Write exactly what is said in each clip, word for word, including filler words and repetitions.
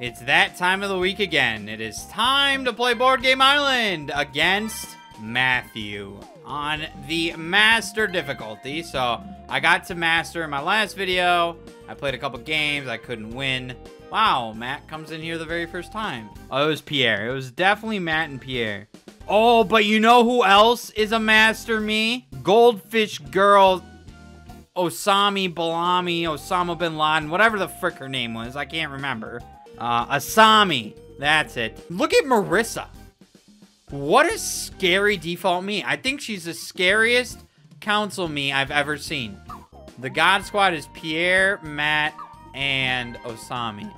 It's that time of the week again. It is time to play Board Game Island against Matthew on the master difficulty. So I got to master in my last video. I played a couple games. I couldn't win. Wow, Matt comes in here the very first time. Oh, it was Pierre. It was definitely Matt and Pierre. Oh, but you know who else is a master me? Goldfish girl... Osami Balami, Osama Bin Laden, whatever the frick her name was. I can't remember. Uh, Asami. That's it. Look at Marissa. What a scary default me. I think she's the scariest council me I've ever seen. The God Squad is Pierre, Matt, and Osami.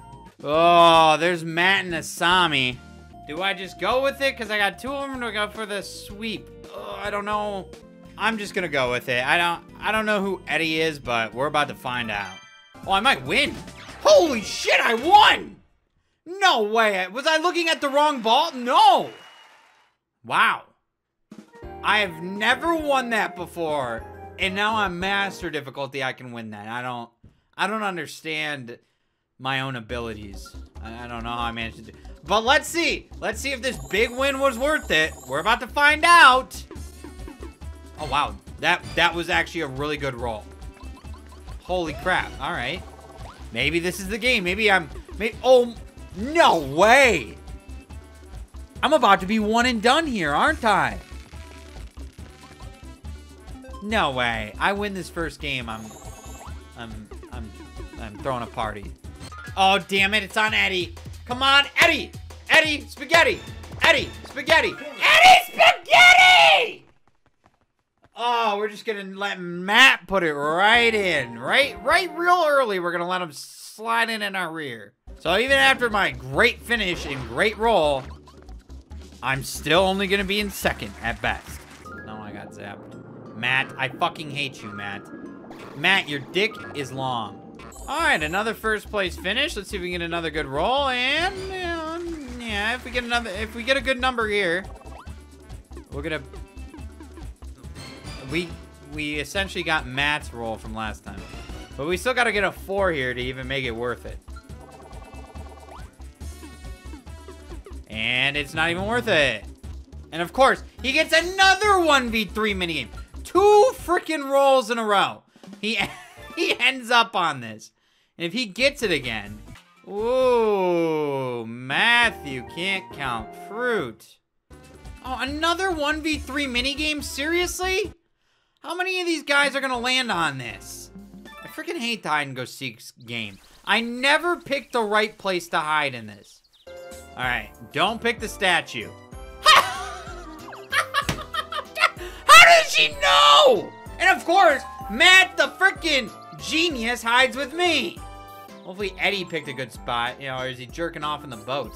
Oh, there's Matt and Asami. Do I just go with it? Because I got two of them to go for the sweep. Oh, I don't know. I'm just gonna go with it. I don't I don't know who Eddie is, but we're about to find out. Oh, I might win. Holy shit, I won! No way. Was I looking at the wrong ball? No. Wow. I have never won that before. And now on master difficulty, I can win that. I don't I don't understand my own abilities. I, I don't know how I managed to do. But let's see. Let's see if this big win was worth it. We're about to find out. Oh, wow. That that was actually a really good roll. Holy crap. All right. Maybe this is the game. Maybe I'm... Maybe, oh, no way. I'm about to be one and done here, aren't I? No way. I win this first game. I'm... I'm... I'm... I'm throwing a party. Oh, damn it. It's on Eddie. Come on, Eddie. Eddie, spaghetti. Eddie, spaghetti. Eddie, spaghetti! Oh, we're just going to let Matt put it right in. Right, right real early, we're going to let him slide in in our rear. So even after my great finish and great roll, I'm still only going to be in second at best. No, I got zapped. Matt, I fucking hate you, Matt. Matt, your dick is long. All right, another first place finish. Let's see if we can get another good roll. And, and yeah, if we get another, if we get a good number here, we're going to... We we essentially got Matt's roll from last time. But we still got to get a four here to even make it worth it. And it's not even worth it. And of course, he gets another one v three minigame. Two freaking rolls in a row. He, he ends up on this. And if he gets it again... Ooh, Matthew can't count fruit. Oh, another one v three minigame? Seriously? How many of these guys are gonna land on this? I freaking hate the hide and go seek game. I never picked the right place to hide in this. All right, don't pick the statue. How did she know? And of course, Matt the freaking genius hides with me. Hopefully Eddie picked a good spot, you know, or is he jerking off in the boat?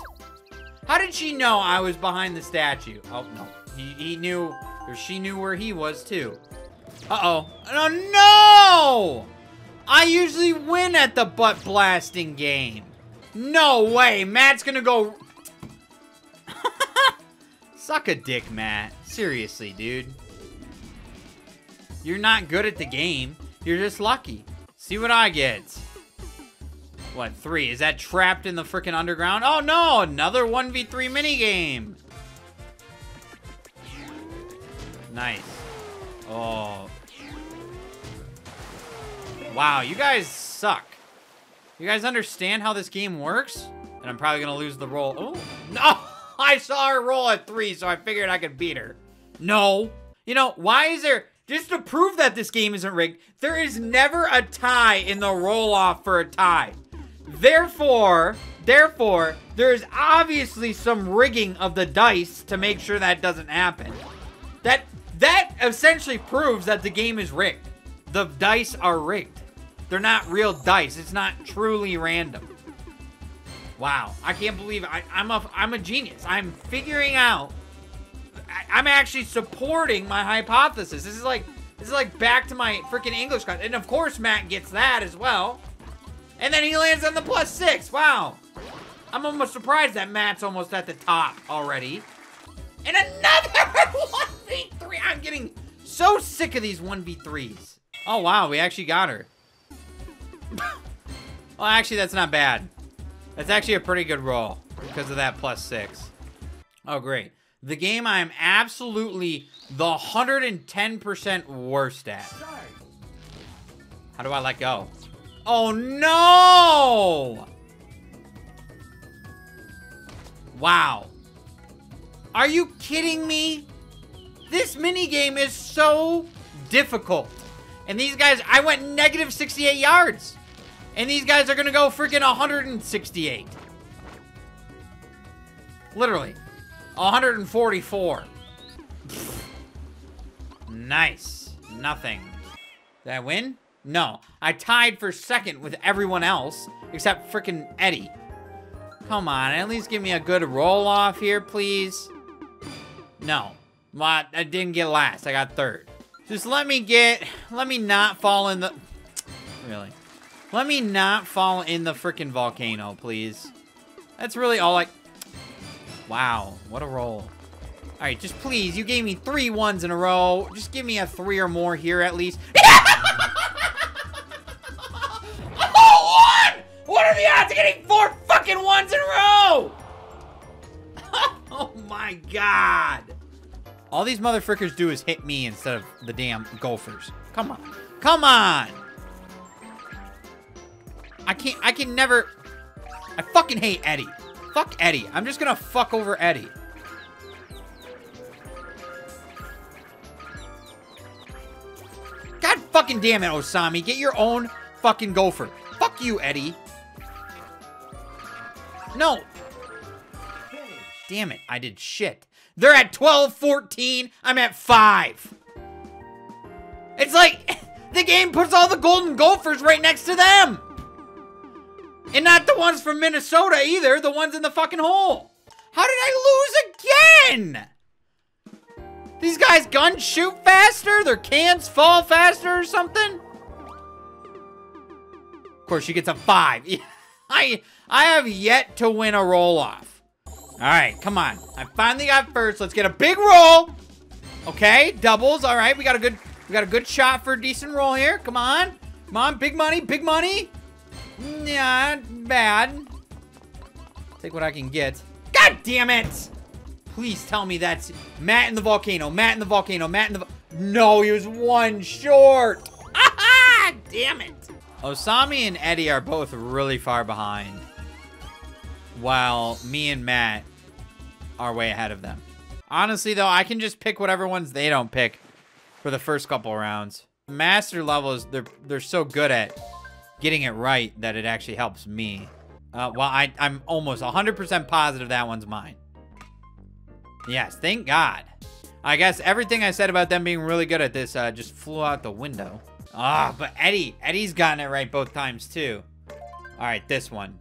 How did she know I was behind the statue? Oh, no. He, he knew, or she knew where he was, too. Uh-oh. Oh, no! I usually win at the butt-blasting game. No way. Matt's gonna go... Suck a dick, Matt. Seriously, dude. You're not good at the game. You're just lucky. See what I get. What, three? Is that trapped in the frickin' underground? Oh, no! Another one v three minigame! Nice. Oh. Wow, you guys suck. You guys understand how this game works? And I'm probably gonna lose the roll. Oh, no! I saw her roll at three, so I figured I could beat her. No! You know, why is there... Just to prove that this game isn't rigged, there is never a tie in the roll-off for a tie. Therefore, therefore, there is obviously some rigging of the dice to make sure that doesn't happen. That that essentially proves that the game is rigged. The dice are rigged. They're not real dice. It's not truly random. Wow, I can't believe I, I'm a I'm a genius. I'm figuring out. I, I'm actually supporting my hypothesis. This is like this is like back to my freaking English class. And of course, Matt gets that as well. And then he lands on the plus six. Wow. I'm almost surprised that Matt's almost at the top already. And another one v three. I'm getting so sick of these one v threes. Oh, wow. We actually got her. Well, actually, that's not bad. That's actually a pretty good roll because of that plus six. Oh, great. The game I am absolutely the one hundred ten percent worst at. How do I let go? Oh, no! Wow. Are you kidding me? This minigame is so difficult. And these guys, I went negative sixty-eight yards. And these guys are gonna go freaking one hundred sixty-eight. Literally. one hundred forty-four. Pfft. Nice. Nothing. Did I win? No. I tied for second with everyone else, except freaking Eddie. Come on, at least give me a good roll-off here, please. No. Well, I didn't get last. I got third. Just let me get... Let me not fall in the... Really? Let me not fall in the freaking volcano, please. That's really all I... Wow, what a roll. All right, just please, you gave me three ones in a row. Just give me a three or more here at least. Oh, one! What are the odds of getting four fucking ones in a row? Oh my God. All these motherfuckers do is hit me instead of the damn golfers. Come on. Come on. I can't, I can never, I fucking hate Eddie. Fuck Eddie. I'm just gonna fuck over Eddie. God fucking damn it, Osami. Get your own fucking gopher. Fuck you, Eddie. No. Damn it, I did shit. They're at twelve, fourteen. I'm at five. It's like the game puts all the golden gophers right next to them. And not the ones from Minnesota either. The ones in the fucking hole. How did I lose again? These guys guns shoot faster. Their cans fall faster or something. Of course, she gets a five. I, I have yet to win a roll off. All right, come on. I finally got first. Let's get a big roll. Okay, doubles. All right, we got a good, we got a good shot for a decent roll here. Come on, come on, big money, big money. Not bad. Take what I can get. God damn it! Please tell me that's Matt in the volcano. Matt in the volcano. Matt in the. Vo no, he was one short. Ah, damn it! Osami and Eddie are both really far behind, while me and Matt are way ahead of them. Honestly, though, I can just pick whatever ones they don't pick for the first couple rounds. Master levels, they're they're so good at getting it right that it actually helps me. Uh, well, I, I'm almost one hundred percent positive that one's mine. Yes, thank God. I guess everything I said about them being really good at this uh, just flew out the window. Ah, but Eddie, Eddie's gotten it right both times too. All right, this one.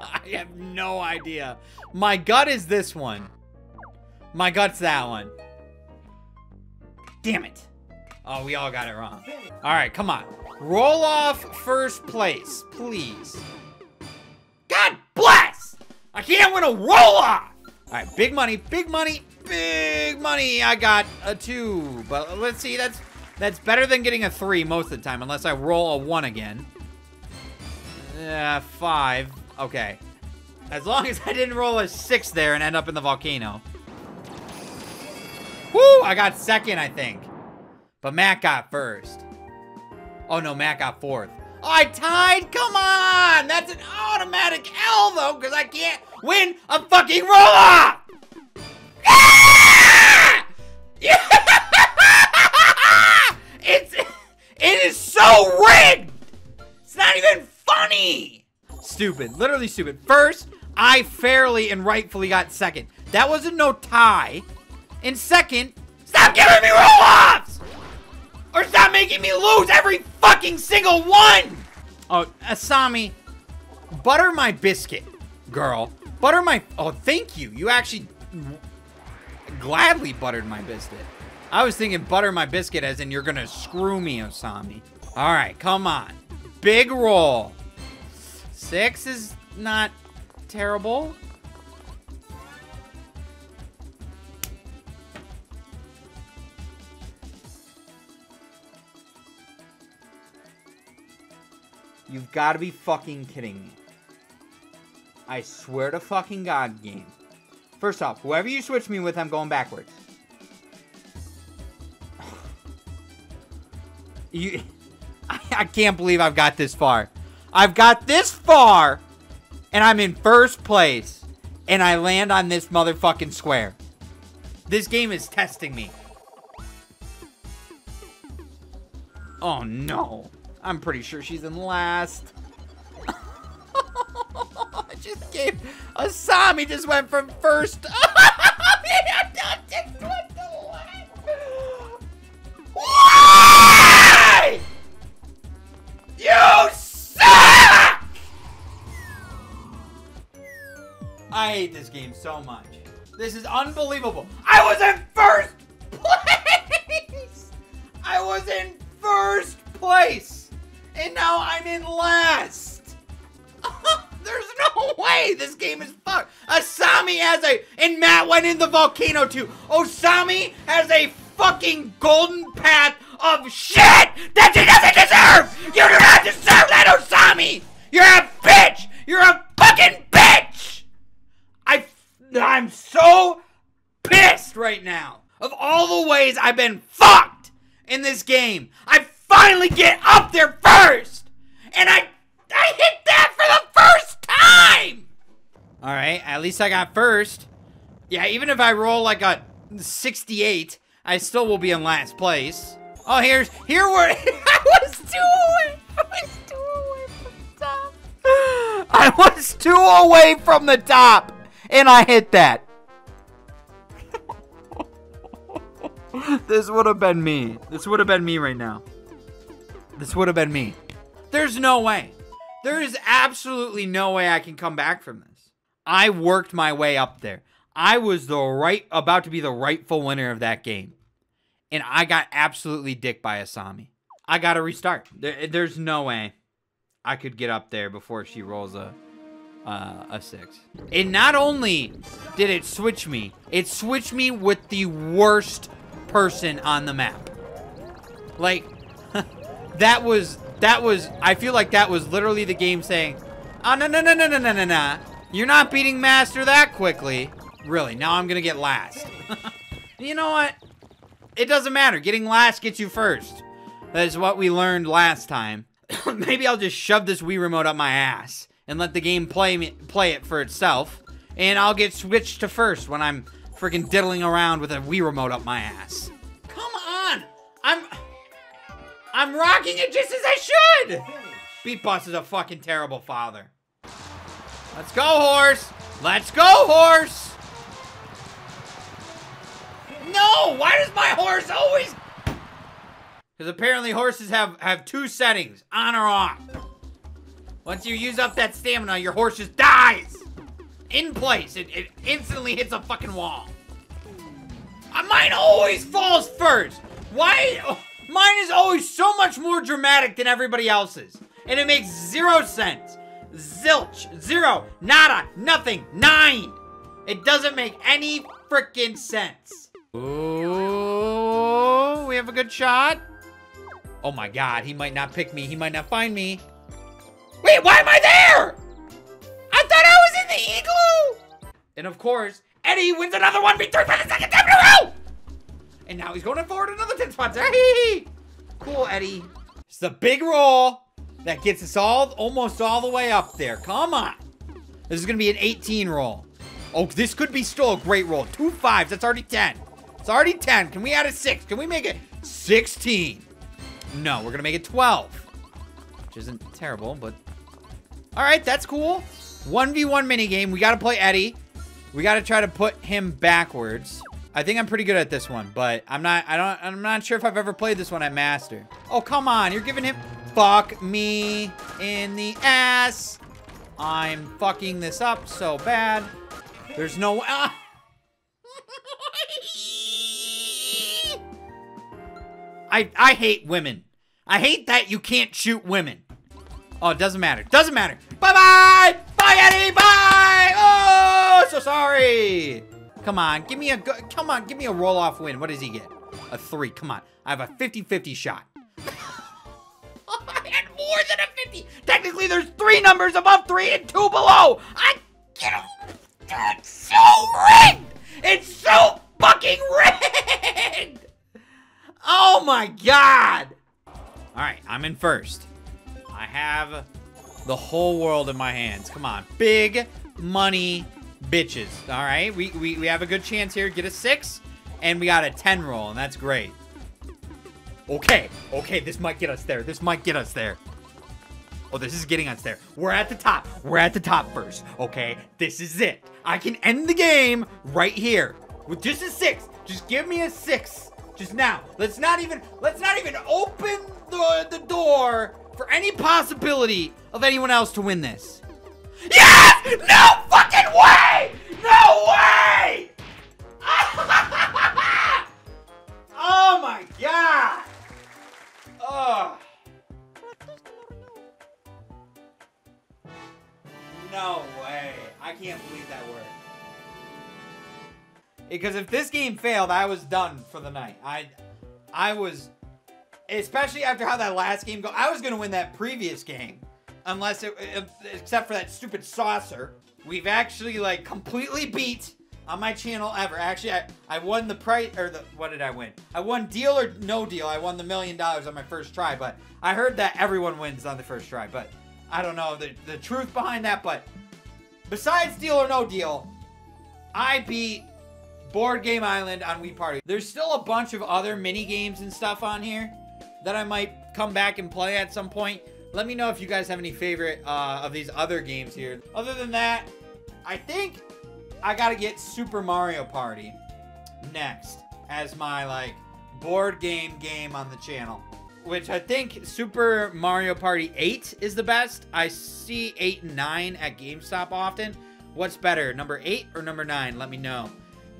I have no idea. My gut is this one. My gut's that one. Damn it. Oh, we all got it wrong. All right, come on. Roll off first place, please. God bless! I can't win a roll off! All right, big money, big money, big money. I got a two, but let's see. That's that's better than getting a three most of the time, unless I roll a one again. Uh, five. Okay. As long as I didn't roll a six there and end up in the volcano. Woo! I got second, I think. But Matt got first. Oh, no. Matt got fourth. Oh, I tied? Come on! That's an automatic L, though, because I can't win a fucking roll-off! Ah! Yeah! It's, it is so rigged! It's not even funny! Stupid, literally stupid. First, I fairly and rightfully got second. That wasn't no tie. And second, stop giving me roll-offs! Or stop making me lose every fucking single one! Oh, Asami, butter my biscuit, girl. Butter my, oh, thank you. You actually gladly buttered my biscuit. I was thinking butter my biscuit as in you're gonna screw me, Osami. All right, come on. Big roll. Six is not terrible. You've got to be fucking kidding me. I swear to fucking God, game. First off, whoever you switch me with, I'm going backwards. You, I, I can't believe I've got this far. I've got this far, and I'm in first place, and I land on this motherfucking square. This game is testing me. Oh, no. I'm pretty sure she's in last. I just gave... Asami just went from first... just went to last. Why? You suck! I hate this game so much. This is unbelievable. I was in first place! I was in first place! And now I'm in last! There's no way this game is fucked! Asami has a... And Matt went in the volcano too! Asami has a fucking golden path of shit that she doesn't deserve! You do not deserve that, Asami! You're a bitch! You're a fucking bitch! I... I'm so pissed right now! Of all the ways I've been fucked! In this game, I finally get up there first, and I I hit that for the first time. All right, at least I got first. Yeah, even if I roll like a sixty-eight, I still will be in last place. Oh, here's here where I was two away. I was two away from the top. I was two away from the top, and I hit that. This would have been me. This would have been me right now. This would have been me. There's no way. There is absolutely no way I can come back from this. I worked my way up there. I was the right, about to be the rightful winner of that game. And I got absolutely dicked by Asami. I got to restart. There, there's no way I could get up there before she rolls a, uh, a six. And not only did it switch me, it switched me with the worst person on the map. Like, that was, that was, I feel like that was literally the game saying, oh, no, no, no, no, no, no, no, no. You're not beating Master that quickly. Really, now I'm gonna get last. You know what? It doesn't matter. Getting last gets you first. That is what we learned last time. Maybe I'll just shove this Wii remote up my ass and let the game play me, play it for itself, and I'll get switched to first when I'm freaking diddling around with a Wii remote up my ass. Come on! I'm... I'm rocking it just as I should! Beat Boss is a fucking terrible father. Let's go, horse! Let's go, horse! No! Why does my horse always... Because apparently horses have, have two settings. On or off. Once you use up that stamina, your horse just dies! In place, it, it instantly hits a fucking wall. Uh, mine always falls first. Why? Oh, mine is always so much more dramatic than everybody else's, and it makes zero sense. Zilch, zero, nada, nothing, nine. It doesn't make any freaking sense. Ooh, we have a good shot. Oh my God, he might not pick me. He might not find me. Wait, why am I there? Eagle! And of course, Eddie wins another one v three for the second time in a row! And now he's going forward another ten spots. Hey! Cool, Eddie. It's the big roll that gets us all, almost all the way up there. Come on. This is going to be an eighteen roll. Oh, this could be still a great roll. Two fives. That's already ten. It's already ten. Can we add a six? Can we make it sixteen? No, we're going to make it twelve. Which isn't terrible, but... All right, that's cool. one v one minigame. We got to play Eddie. We got to try to put him backwards. I think I'm pretty good at this one, but I'm not, I don't, I'm not sure if I've ever played this one at Master. Oh, come on. You're giving him, fuck me in the ass. I'm fucking this up so bad. There's no, uh... I, I hate women. I hate that you can't shoot women. Oh, it doesn't matter. Doesn't matter. Bye-bye! Bye, Eddie! Bye! Oh, so sorry! Come on, give me a... Come on, give me a roll-off win. What does he get? A three. Come on. I have a fifty fifty shot. I had more than a fifty! That technically there's three numbers above three and two below. I get it. It's so rigged. It's so fucking rigged. Oh my God. All right, I'm in first. I have the whole world in my hands. Come on, big money bitches. All right, we, we, we have a good chance here. Get a six, and we got a ten roll, and that's great. Okay, okay, this might get us there. This might get us there. Oh, this is getting us there. We're at the top. We're at the top first, okay? This is it. I can end the game right here with just a six. Just give me a six, just now. Let's not even, let's not even open the, the door for any possibility of anyone else to win this. Yes! No fucking way! No way! Oh my God! Ugh. No way. I can't believe that worked. Because if this game failed, I was done for the night. I, I was... Especially after how that last game go, I was gonna win that previous game, unless it, except for that stupid saucer. We've actually like completely beat on my channel ever. Actually, I I won the price or the what did I win? I won Deal or No Deal. I won the million dollars on my first try, but I heard that everyone wins on the first try, but I don't know the the truth behind that. But besides Deal or No Deal, I beat Board Game Island on Wii Party. There's still a bunch of other mini games and stuff on here that I might come back and play at some point. Let me know if you guys have any favorite uh, of these other games here. Other than that, I think I gotta get Super Mario Party next as my like board game game on the channel, which I think Super Mario Party eight is the best. I see eight and nine at GameStop often. What's better, number eight or number nine? Let me know.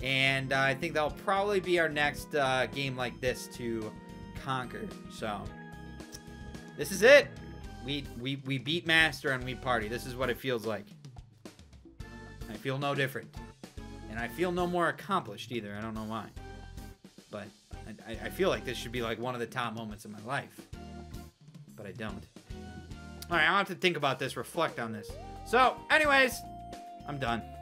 And uh, I think that'll probably be our next uh, game like this to conquered. So this is it. We, we we beat Master and we party. This is what it feels like. I feel no different, and I feel no more accomplished either. I don't know why, but I, I feel like this should be like one of the top moments in my life, but I don't. All right, I'll have to think about this, reflect on this. So anyways, I'm done.